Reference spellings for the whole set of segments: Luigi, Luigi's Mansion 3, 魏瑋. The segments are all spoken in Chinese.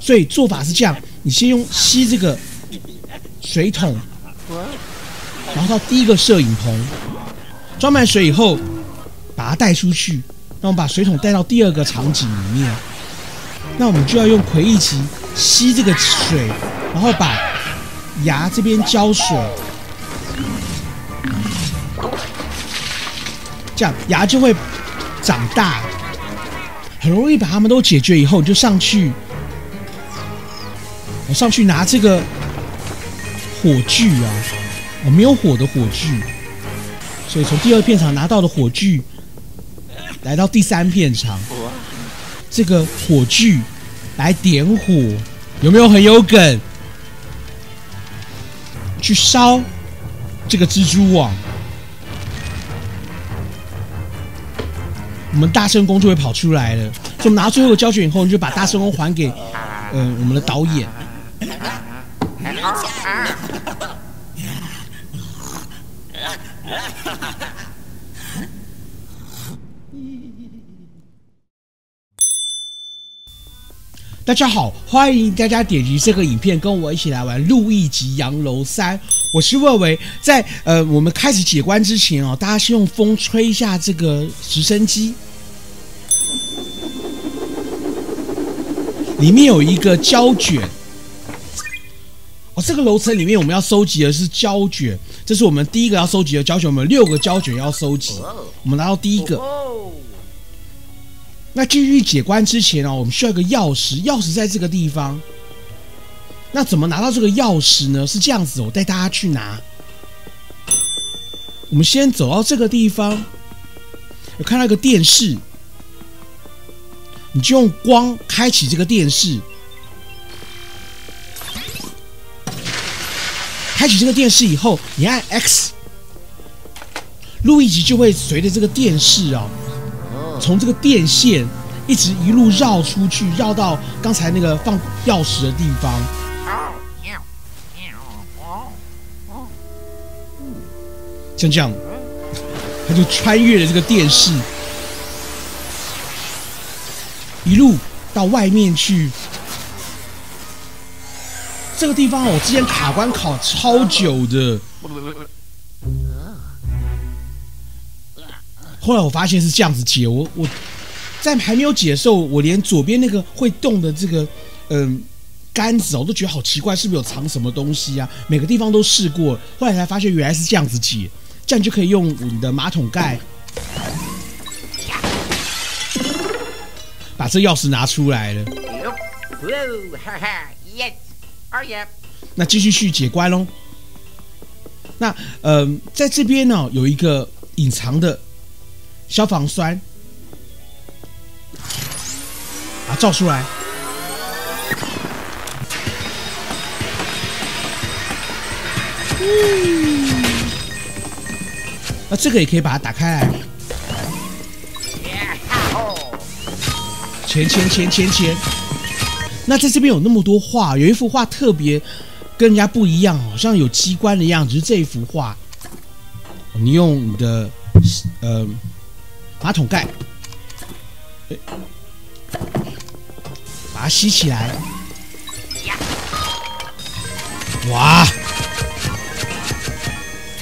所以做法是这样：你先用吸这个水桶，然后到第一个摄影棚装满水以后，把它带出去。那我们把水桶带到第二个场景里面，那我们就要用魁翼旗吸这个水，然后把牙这边浇水。 这样牙就会长大，很容易把它们都解决以后，你就上去，我上去拿这个火炬啊，我没有火的火炬，所以从第二片场拿到的火炬，来到第三片场，这个火炬来点火，有没有很有梗？去烧这个蜘蛛网。 我们大圣公就会跑出来了。所以我们拿到最后的胶卷以后，你就把大圣公还给我们的导演。大家好，欢迎大家点击这个影片，跟我一起来玩《路易吉洋楼3》。 我是魏瑋，在我们开始解关之前哦，大家先用风吹一下这个直升机，里面有一个胶卷。哦，这个楼层里面我们要收集的是胶卷，这是我们第一个要收集的胶卷，我们有6个胶卷要收集，我们拿到第一个。那继续解关之前哦，我们需要一个钥匙，钥匙在这个地方。 那怎么拿到这个钥匙呢？是这样子，我带大家去拿。我们先走到这个地方，有看到一个电视，你就用光开启这个电视。开启这个电视以后，你按 X， 路易吉就会随着这个电视啊、哦，从这个电线一路绕出去，绕到刚才那个放钥匙的地方。 像这样，他就穿越了这个电视，一路到外面去。这个地方我之前卡关考超久的，后来我发现是这样子解。我在还没有解的时候，我连左边那个会动的这个杆子我都觉得好奇怪，是不是有藏什么东西啊？每个地方都试过，后来才发现原来是这样子解。 这样就可以用你的马桶盖把这钥匙拿出来了。那继续去解关喽。那在这边呢、哦、有一个隐藏的消防栓，把它照出来。 那这个也可以把它打开来，钱。那在这边有那么多画，有一幅画特别跟人家不一样，好像有机关的样子。就是这一幅画，你用你的马桶盖，把它吸起来，哇！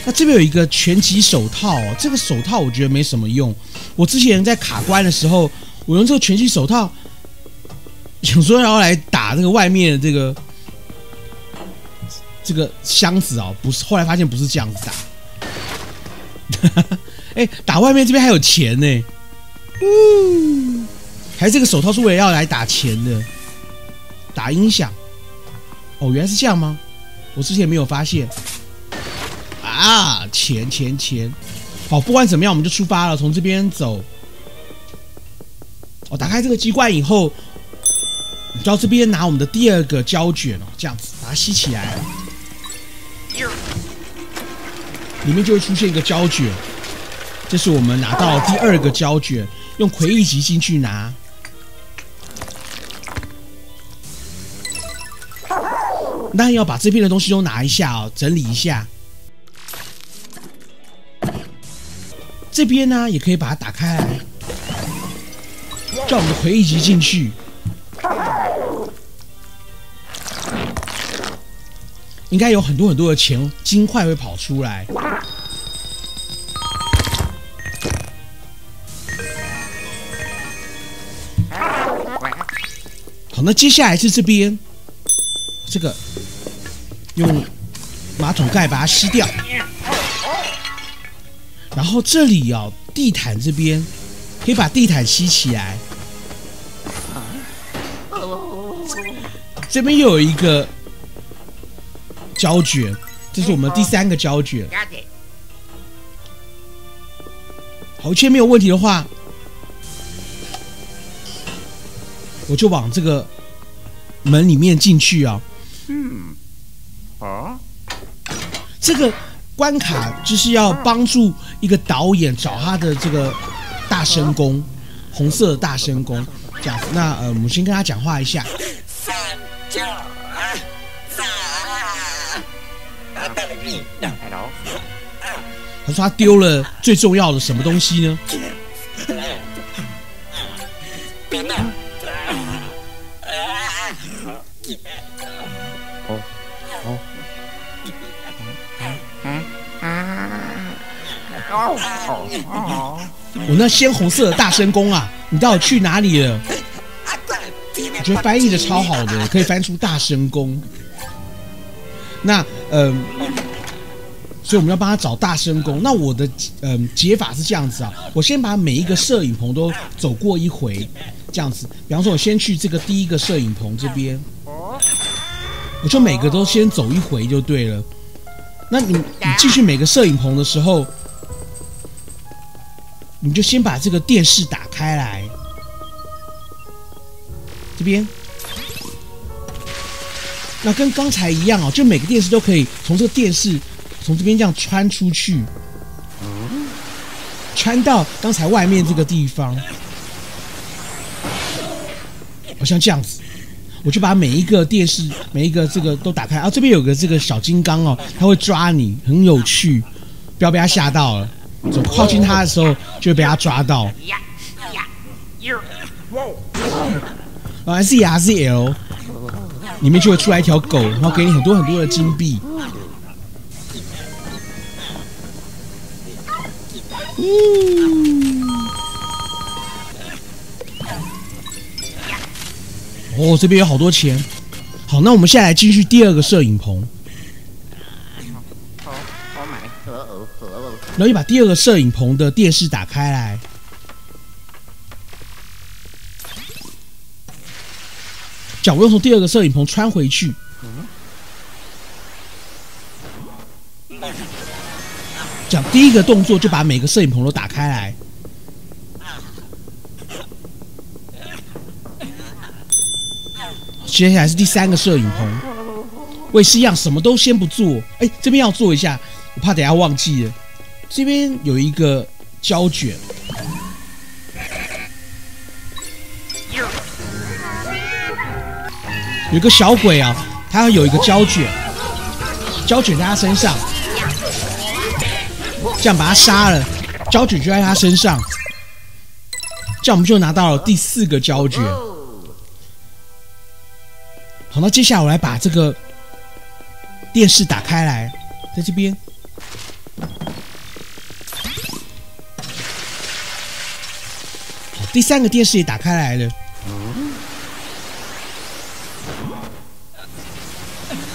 那这边有一个拳击手套哦，这个手套我觉得没什么用。我之前在卡关的时候，我用这个拳击手套，想说要来打这个外面的这个箱子哦，不是，后来发现不是这样子打。哎，打外面这边还有钱呢，嗯，还是这个手套是为了要来打钱的，打音响。哦，原来是这样吗？我之前没有发现。 啊，钱！好，不管怎么样，我们就出发了，从这边走。哦，打开这个机关以后，你到这边拿我们的第二个胶卷哦，这样子把它吸起来，里面就会出现一个胶卷。这是我们拿到第二个胶卷，用魁翼旗进去拿。 那要把这边的东西都拿一下哦，整理一下。 这边呢、啊，也可以把它打开来，叫我们的魁翼旗进去。应该有很多很多的钱金块会跑出来。好，那接下来是这边这个用马桶盖把它吸掉，然后这里哦，地毯这边可以把地毯吸起来。 这边又有一个胶卷，这是我们第3个胶卷。好，确定没有问题的话，我就往这个门里面进去啊。这个关卡就是要帮助一个导演找他的这个大声公，红色的大声公这样子。那我们先跟他讲话一下。 他说他丢了最重要的什么东西呢？我那鲜红色的大声公啊，你到底去哪里了？ 我觉得翻译的超好的，可以翻出大声公。那所以我们要帮他找大声公。那我的解法是这样子啊，我先把每一个摄影棚都走过一回，这样子。比方说，我先去这个第1个摄影棚这边，我就每个都先走一回就对了。那你继续每个摄影棚的时候，你就先把这个电视打开来。 这边，那跟刚才一样哦，就每个电视都可以从这个电视从这边这样穿出去，穿到刚才外面这个地方，好像这样子，我就把每一个电视每一个这个都打开啊。这边有个这个小金刚哦，它会抓你，很有趣，不要被它吓到了。走靠近它的时候就会被它抓到。啊 ，Z R Z L， 里面就会出来一条狗，然后给你很多很多的金币。哦，这边有好多钱。好，那我们现在来继续第2个摄影棚。然后你把第2个摄影棚的电视打开来。 我又从第2个摄影棚穿回去，讲第1个动作就把每个摄影棚都打开来。接下来是第3个摄影棚，我也是一样，什么都先不做。哎，这边要做一下，我怕等下忘记了。这边有一个胶卷。 有个小鬼啊，他有一个胶卷，胶卷在他身上，这样把他杀了，胶卷就在他身上，这样我们就拿到了第4个胶卷。好，那接下来我来把这个电视打开来，在这边，好，第3个电视也打开来了。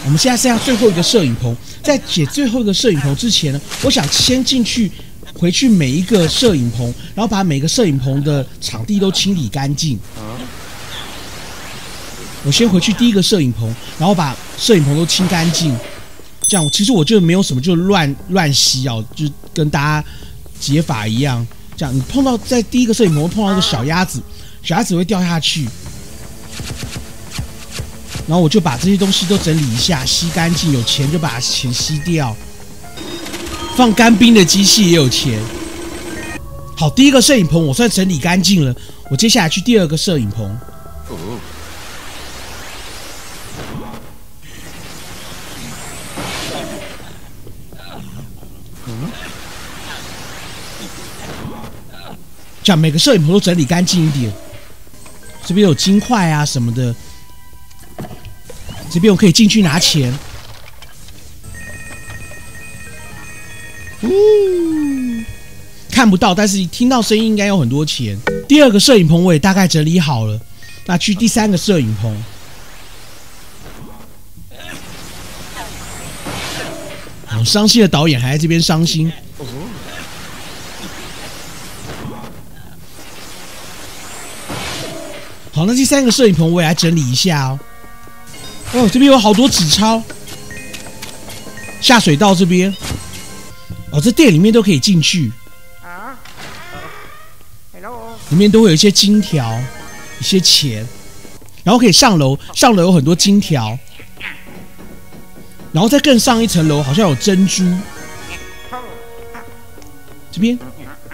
我们现在剩下最后一个摄影棚，在解最后一个摄影棚之前呢，我想先进去回去每一个摄影棚，然后把每个摄影棚的场地都清理干净。我先回去第1个摄影棚，然后把摄影棚都清干净。这样，其实我就没有什么，就乱吸哦，就跟大家解法一样。这样，你碰到在第1个摄影棚碰到一个小鸭子，小鸭子会掉下去。 然后我就把这些东西都整理一下，吸干净。有钱就把钱吸掉。放干冰的机器也有钱。好，第1个摄影棚我算整理干净了。我接下来去第2个摄影棚。这样每个摄影棚都整理干净一点。这边有金块啊什么的。 这边我可以进去拿钱，看不到，但是听到声音应该有很多钱。第二个摄影棚我也大概整理好了，那去第三个摄影棚。 伤心的导演还在这边伤心。好，那第三个摄影棚我也来整理一下哦。哦，这边有好多纸钞。下水道这边，哦，这店里面都可以进去。啊 ，Hello， 里面都会有一些金条，一些钱，然后可以上楼，上楼有很多金条。 然后再更上一层楼，好像有珍珠。这边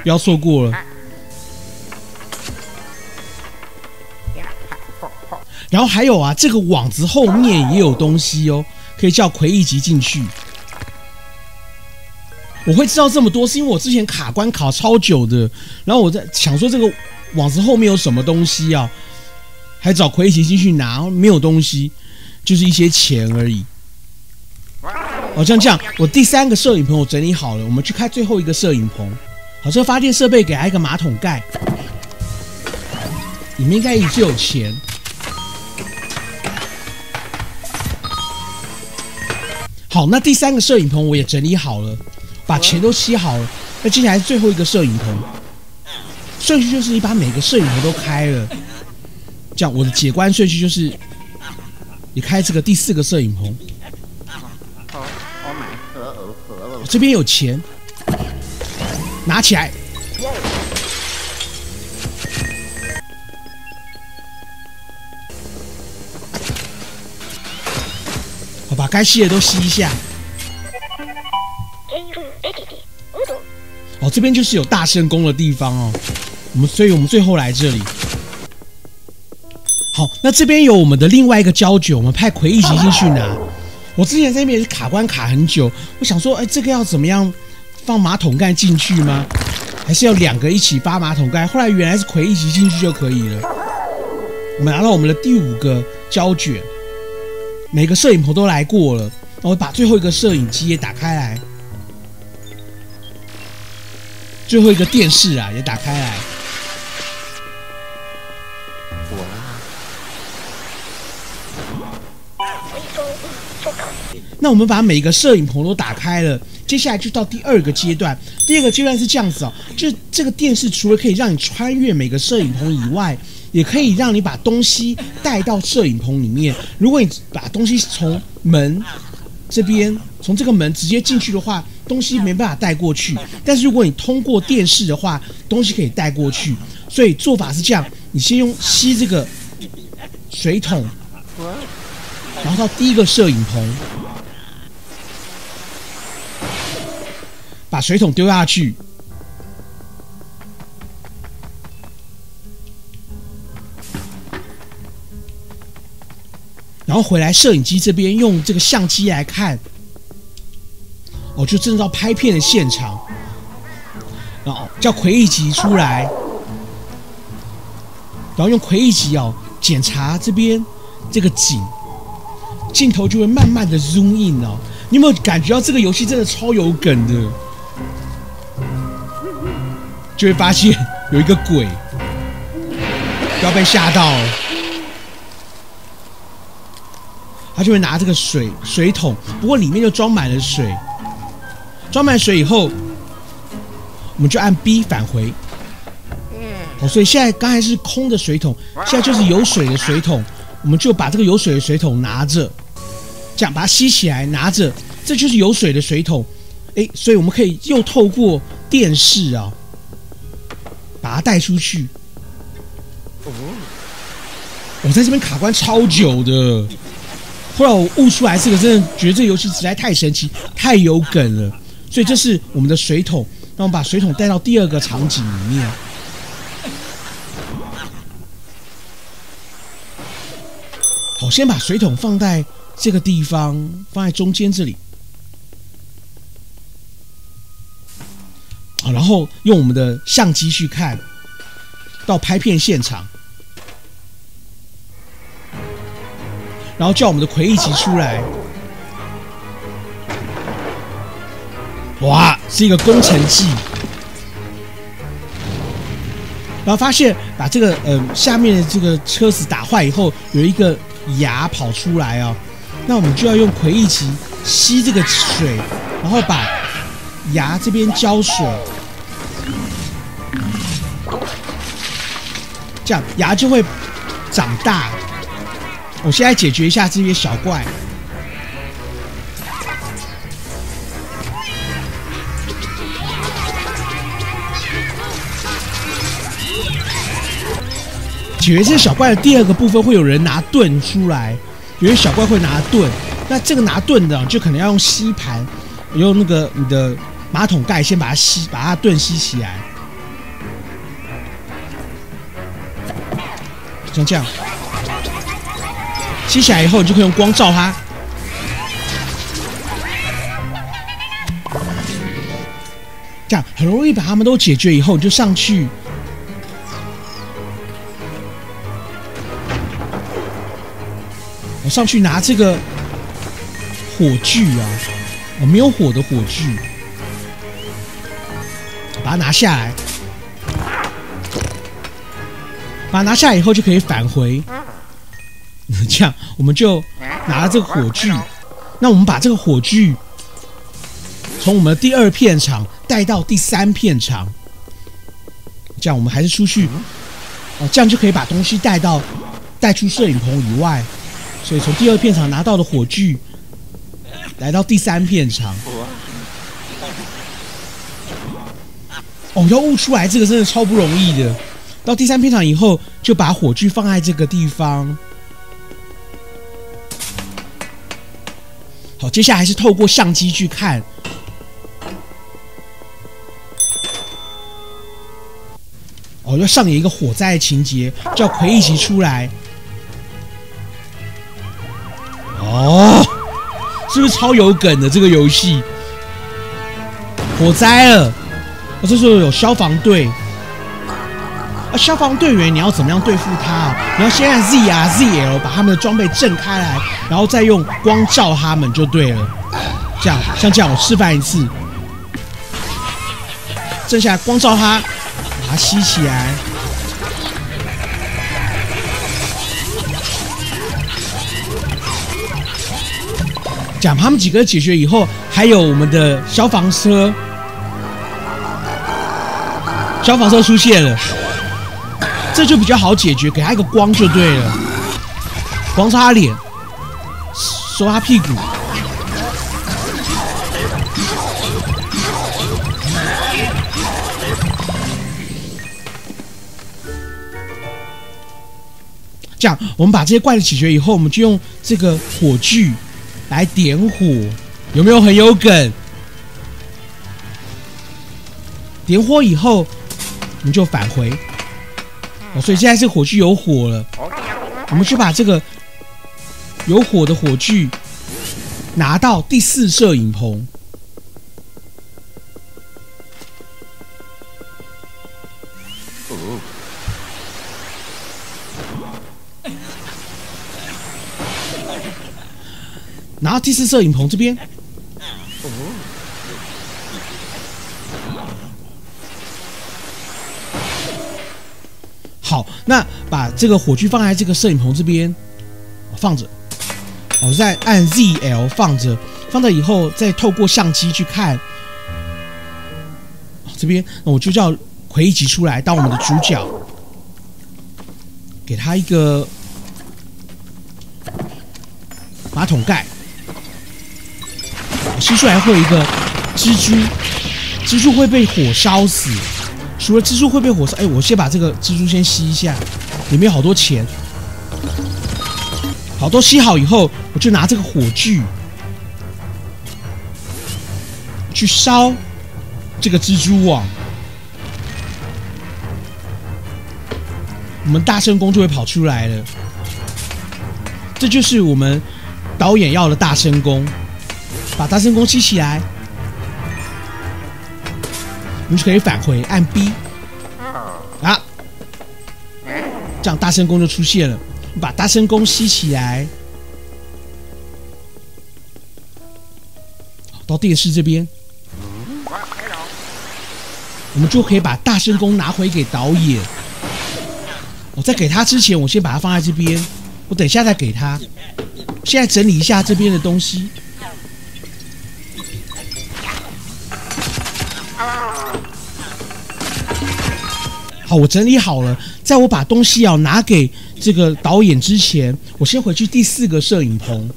不要错过了。然后还有啊，这个网子后面也有东西哦，可以叫魁异级进去。我会知道这么多，是因为我之前卡关卡超久的。然后我在想说，这个网子后面有什么东西啊？还找魁异级进去拿，没有东西，就是一些钱而已。 哦，这样，我第三个摄影棚我整理好了，我们去开最后一个摄影棚。好，这个发电设备给它一个马桶盖，里面应该也是有钱。好，那第三个摄影棚我也整理好了，把钱都吸好了。那接下来是最后一个摄影棚，顺序就是你把每个摄影棚都开了。这样我的解关顺序就是，你开这个第四个摄影棚。 这边有钱，拿起来。好，把该吸的都吸一下。哦，这边就是有大圣宫的地方哦。所以我们最后来这里。好，那这边有我们的另外一个胶卷，我们派魁一起进去拿。 我之前在那边卡关卡很久，我想说，哎，这个要怎么样放马桶盖进去吗？还是要两个一起扒马桶盖？后来原来是魁一起进去就可以了。我们拿到我们的第五个胶卷，每个摄影棚都来过了，然后把最后一个摄影机也打开来，最后一个电视啊也打开来。 那我们把每个摄影棚都打开了，接下来就到第二个阶段。第二个阶段是这样子哦，就是这个电视除了可以让你穿越每个摄影棚以外，也可以让你把东西带到摄影棚里面。如果你把东西从门这边，从这个门直接进去的话，东西没办法带过去。但是如果你通过电视的话，东西可以带过去。所以做法是这样：你先用吸这个水桶，然后到第一个摄影棚。 把水桶丢下去，然后回来摄影机这边用这个相机来看，哦，就真的到拍片的现场，然后叫魁一级出来，然后用魁一级哦检查这边这个景，镜头就会慢慢的 zoom in 哦，你有没有感觉到这个游戏真的超有梗的？ 就会发现有一个鬼，不要被吓到了。他就会拿这个水桶，不过里面就装满了水。装满水以后，我们就按 B 返回。好，所以现在刚才是空的水桶，现在就是有水的水桶，我们就把这个有水的水桶拿着，这样把它吸起来，拿着，这就是有水的水桶。哎，所以我们可以又透过电视啊。 把它带出去。我在这边卡关超久的，后来我悟出来这个，真的觉得这游戏实在太神奇、太有梗了。所以这是我们的水桶，让我们把水桶带到第二个场景里面。好，先把水桶放在这个地方，放在中间这里。好，然后用我们的相机去看到拍片现场，然后叫我们的魁一级出来。哇，是一个工程技，然后发现把这个下面的这个车子打坏以后，有一个牙跑出来哦，那我们就要用葵苓芪吸这个水，然后把牙这边浇水，这样牙就会长大。我现在解决一下这些小怪。 解决这小怪的第二个部分，会有人拿盾出来，有些小怪会拿盾。那这个拿盾的，就可能要用吸盘，用那个你的马桶盖先把它吸，把它盾吸起来，像这样。吸起来以后，你就可以用光照它。这样很容易把它们都解决以后，你就上去。 我上去拿这个火炬啊，我没有火的火炬，把它拿下来，把它拿下来以后就可以返回。这样我们就拿了这个火炬，那我们把这个火炬从我们第二片场带到第三片场，这样我们还是出去哦，这样就可以把东西带出摄影棚以外。 所以从第二片场拿到的火炬，来到第三片场，哦，要悟出来这个真的超不容易的。到第三片场以后，就把火炬放在这个地方。好，接下来是透过相机去看。哦，要上演一个火灾的情节，叫葵苓芪出来。 哦，是不是超有梗的这个游戏？火灾了，哦，这时候有消防队，啊，消防队员你要怎么样对付他啊？你要先按 Z R Z L 把他们的装备震开来，然后再用光照他们就对了。这样，像这样，我示范一次，震下来光照他，把它吸起来。 讲他们几个解决以后，还有我们的消防车，消防车出现了，这就比较好解决，给他一个光就对了，光照他脸，收他屁股，这样我们把这些怪的解决以后，我们就用这个火炬。 来点火，有没有很有梗？点火以后，我们就返回。哦，所以现在这火炬有火了，我们就把这个有火的火炬拿到第四摄影棚。哦。 然后第四摄影棚这边，好，那把这个火炬放在这个摄影棚这边，放着，我再按 ZL 放着，放着以后再透过相机去看，这边我就叫葵苓芪出来当我们的主角，给他一个马桶盖。 吸出来会有一个蜘蛛，蜘蛛会被火烧死。除了蜘蛛会被火烧，哎，我先把这个蜘蛛先吸一下，里面有好多钱。好，都吸好以后，我就拿这个火炬去烧这个蜘蛛网，我们大圣公就会跑出来了。这就是我们导演要的大圣公。 把大声公吸起来，我们就可以返回，按 B 啊，这样大声公就出现了。把大声公吸起来，到电视这边，我们就可以把大声公拿回给导演。我在给他之前，我先把它放在这边，我等一下再给他。现在整理一下这边的东西。好，我整理好了，在我把东西拿给这个导演之前，我先回去第4个摄影棚。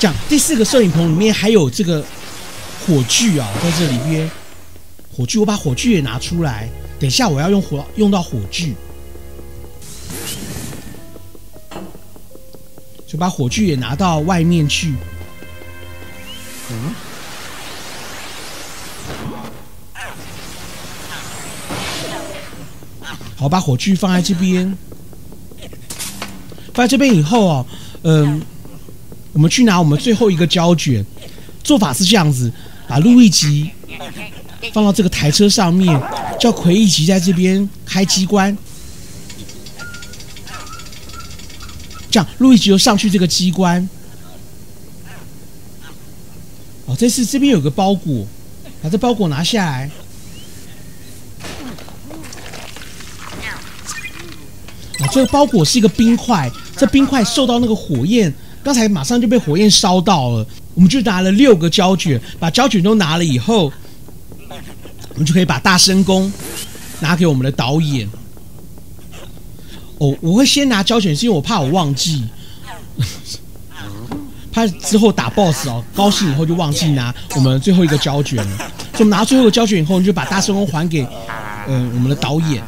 这样，第4个摄影棚里面还有这个火炬啊，在这里边。火炬，我把火炬也拿出来。等一下我要用到火炬，就把火炬也拿到外面去。好，把火炬放在这边。放在这边以后我们去拿我们最后一个胶卷。做法是这样子，把路易吉放到这个台车上面，叫魁一吉在这边开机关。这样，路易吉就上去这个机关。哦，这次这边有个包裹，把这包裹拿下来。哦，这个包裹是一个冰块，这冰块受到那个火焰，刚才马上就被火焰烧到了。我们就拿了6个胶卷，把胶卷都拿了以后，我们就可以把大声公拿给我们的导演。哦，我会先拿胶卷，是因为我怕我忘记，怕之后打 BOSS 高兴以后就忘记拿我们最后一个胶卷了。所以我们拿最后一个胶卷以后，我们就把大声公还给我们的导演。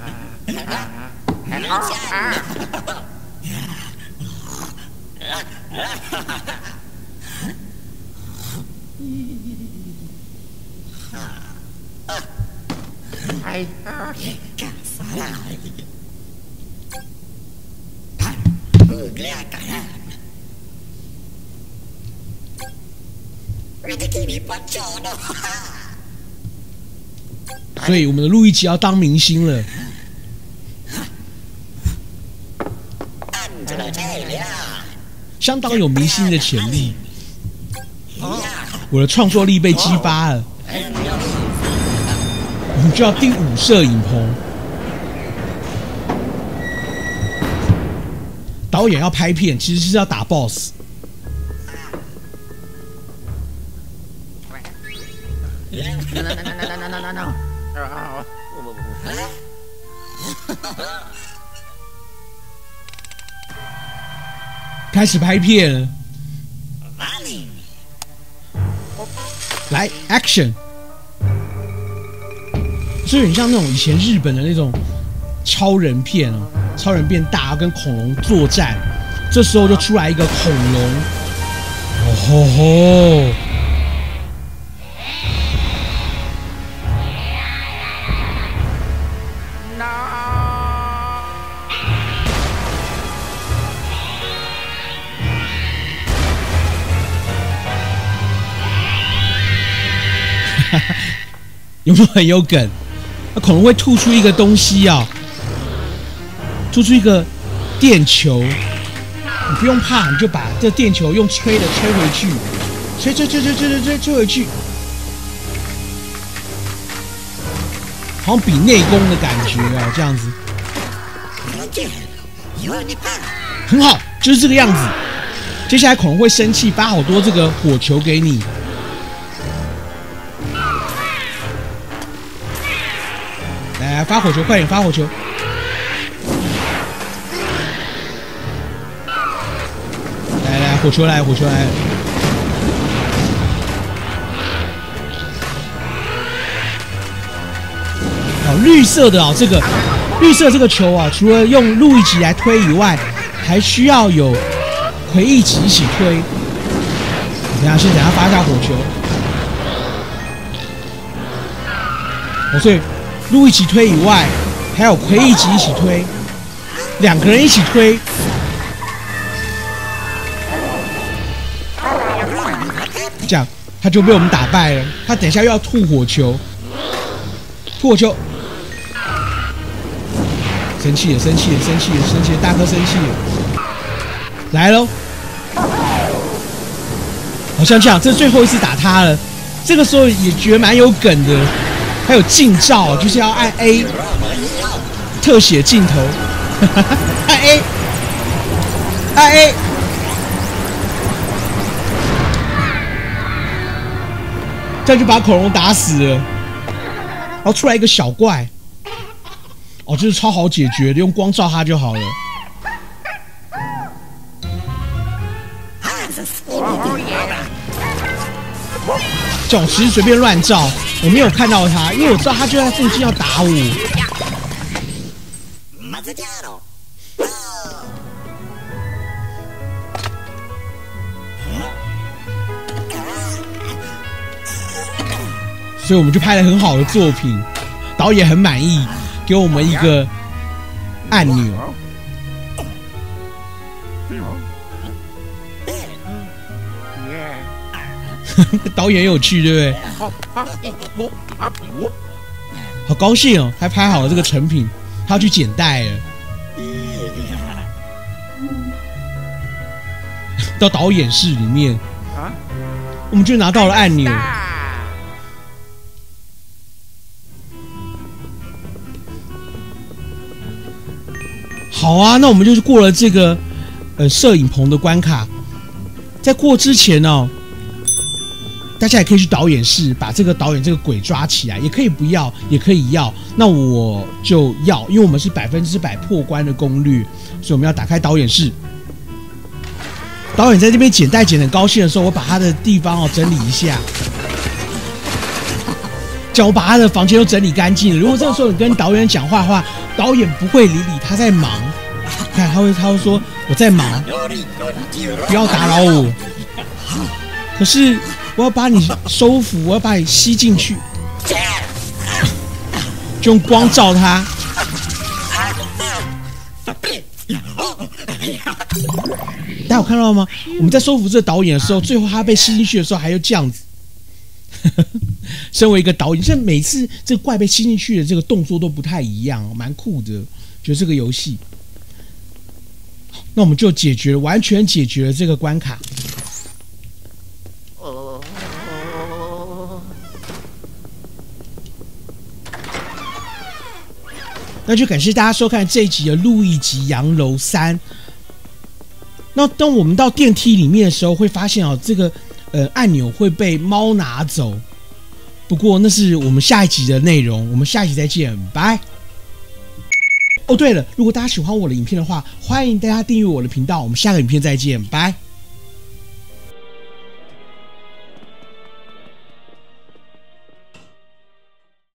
所以我们的路易吉要当明星了。相当有明星的潜力，我的创作力被激发了。我们就要第5摄影棚，导演要拍片，其实是要打 BOSS。开始拍片了，来 action。所以很像那种以前日本的那种超人片哦，超人变大跟恐龙作战，这时候就出来一个恐龙，哦吼吼！哈哈，有没有很有梗？恐龙会吐出一个东西啊，吐出一个电球，你不用怕，你就把这电球用吹的吹回去，吹回去，好像比内功的感觉啊，这样子，很好，就是这个样子。接下来恐龙会生气，发好多这个火球给你。来发火球，快点发火球！来火球来，火球来！哦，绿色的这个绿色这个球啊，除了用路易吉来推以外，还需要有魁一吉一起推。等下发一下火球。哦，所以路易吉推以外，还有魁一吉一起推，2个人一起推。这样他就被我们打败了。他等一下又要吐火球，生气了，大哥生气了，来喽！好像这样，这是最后一次打他了。这个时候也觉得蛮有梗的。还有近照，就是要按 A 特写镜头，按 A， 按 A。 这样就把恐龙打死了，然后出来一个小怪，哦，这是超好解决的，用光照它就好了。这种其实随便乱照，我没有看到它，因为我知道它就在附近要打我。 所以我们就拍了很好的作品，导演很满意，给我们一个按钮。导演有趣，对不对？好高兴哦，还拍好了这个成品，他要去剪带了。到导演室里面，我们就拿到了按钮。 好啊，那我们就是过了这个摄影棚的关卡，在过之前哦，大家也可以去导演室把这个导演这个鬼抓起来，也可以不要，也可以要。那我就要，因为我们是100%破关的攻略，所以我们要打开导演室。导演在这边剪带剪得很高兴的时候，我把他的地方哦整理一下，这样我把他的房间都整理干净了。如果这个时候你跟导演讲话的话， 导演不会理你，他在忙。看，他会说我在忙，不要打扰我。可是我要把你收服，我要把你吸进去，就用光照他。大家有看到吗？我们在收服这个导演的时候，最后他被吸进去的时候，还有这样子。身为一个导演，这每次这怪被吸进去的这个动作都不太一样，蛮酷的。觉得这个游戏，那我们就解决了，完全解决了这个关卡。那就感谢大家收看这一集的《路易吉洋楼3》。那当我们到电梯里面的时候，会发现哦，这个 按钮会被猫拿走，不过那是我们下一集的内容，我们下一集再见，拜。哦，对了，如果大家喜欢我的影片的话，欢迎大家订阅我的频道，我们下个影片再见，拜。